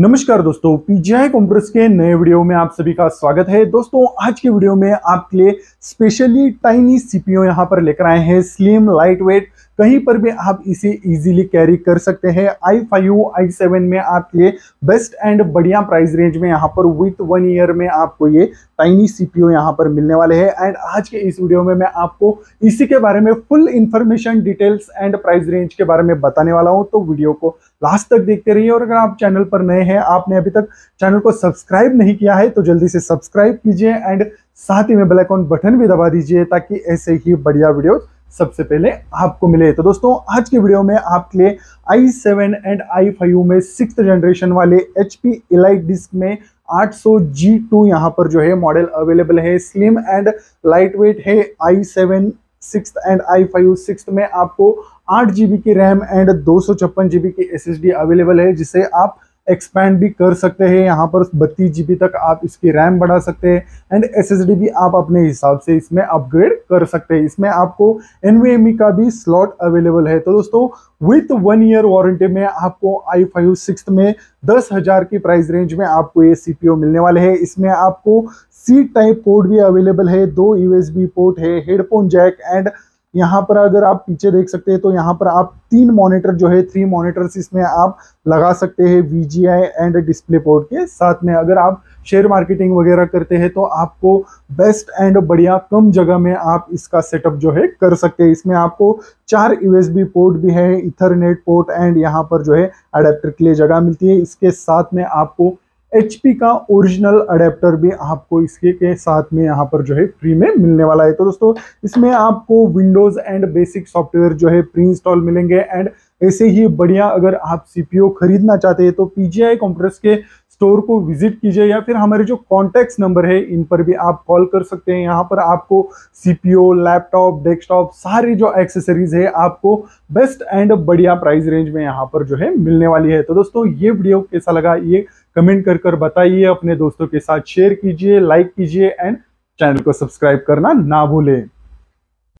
नमस्कार दोस्तों, PGI compress के नए वीडियो में आप सभी का स्वागत है। दोस्तों आज के वीडियो में आपके लिए स्पेशली टाइनी सीपीयू यहाँ पर लेकर आए हैं, स्लिम लाइटवेट, कहीं पर भी आप इसे इजीली कैरी कर सकते हैं। i5, i7 में आपके लिए बेस्ट एंड बढ़िया प्राइस रेंज में यहाँ पर विथ 1 ईयर में आपको ये टाइनी सीपीयू यहाँ पर मिलने वाले हैं। एंड आज के इस वीडियो में मैं आपको इसी के बारे में full information, details and price range के बारे में बताने वाला हूँ, तो वीडियो को लास्ट तक देखते रहिए। और अगर आप चैनल पर नए हैं, आपने अभी तक चैनल को सब्सक्राइब नहीं किया है तो जल्दी से सब्सक्राइब कीजिए एंड साथ ही में बेल आइकॉन बटन भी दबा दीजिए ताकि ऐसे ही बढ़िया वीडियोस सबसे पहले आपको मिले। तो दोस्तों आज के वीडियो में आपके लिए i7 एंड i5 में 6th जनरेशन वाले HP EliteDesk में 800G2 यहाँ पर जो है मॉडल अवेलेबल है, स्लिम एंड लाइटवेट है। i7 6th and i5 6th में आपको 8 GB की रैम एंड 256 GB की SSD अवेलेबल है, जिसे आप एक्सपैंड भी कर सकते हैं। यहाँ पर 32 GB तक आप इसकी रैम बढ़ा सकते हैं एंड SSD भी आप अपने हिसाब से इसमें अपग्रेड कर सकते हैं। इसमें आपको NVMe का भी स्लॉट अवेलेबल है। तो दोस्तों विथ 1 ईयर वारंटी में आपको i5 6th में 10,000 की प्राइस रेंज में आपको ये CPU मिलने वाले हैं। इसमें आपको C-टाइप पोर्ट भी अवेलेबल है, 2 USB पोर्ट है, हेडफोन जैक एंड यहाँ पर अगर आप पीछे देख सकते हैं तो यहाँ पर आप 3 मॉनिटर जो है 3 मॉनिटर्स इसमें आप लगा सकते हैं VGI एंड डिस्प्ले पोर्ट के साथ में। अगर आप शेयर मार्केटिंग वगैरह करते हैं तो आपको बेस्ट एंड बढ़िया कम जगह में आप इसका सेटअप जो है कर सकते हैं। इसमें आपको 4 USB पोर्ट भी है, इथरनेट पोर्ट एंड यहाँ पर जो है अडेप्टर के लिए जगह मिलती है। इसके साथ में आपको HP का ओरिजिनल अडेप्टर भी आपको इसके साथ में यहाँ पर जो है फ्री में मिलने वाला है। तो दोस्तों इसमें आपको विंडोज़ एंड बेसिक सॉफ्टवेयर जो है प्री इंस्टॉल मिलेंगे। एंड ऐसे ही बढ़िया अगर आप CPU खरीदना चाहते हैं तो PGI Compress के स्टोर को विजिट कीजिए या फिर हमारे जो कॉन्टैक्ट्स नंबर है इन पर भी आप कॉल कर सकते हैं। यहाँ पर आपको CPU, लैपटॉप, डेस्कटॉप सारी जो एक्सेसरीज है आपको बेस्ट एंड बढ़िया प्राइस रेंज में यहाँ पर जो है मिलने वाली है। तो दोस्तों ये वीडियो कैसा लगा ये कमेंट कर कर बताइए, अपने दोस्तों के साथ शेयर कीजिए, लाइक कीजिए एंड चैनल को सब्सक्राइब करना ना भूलें।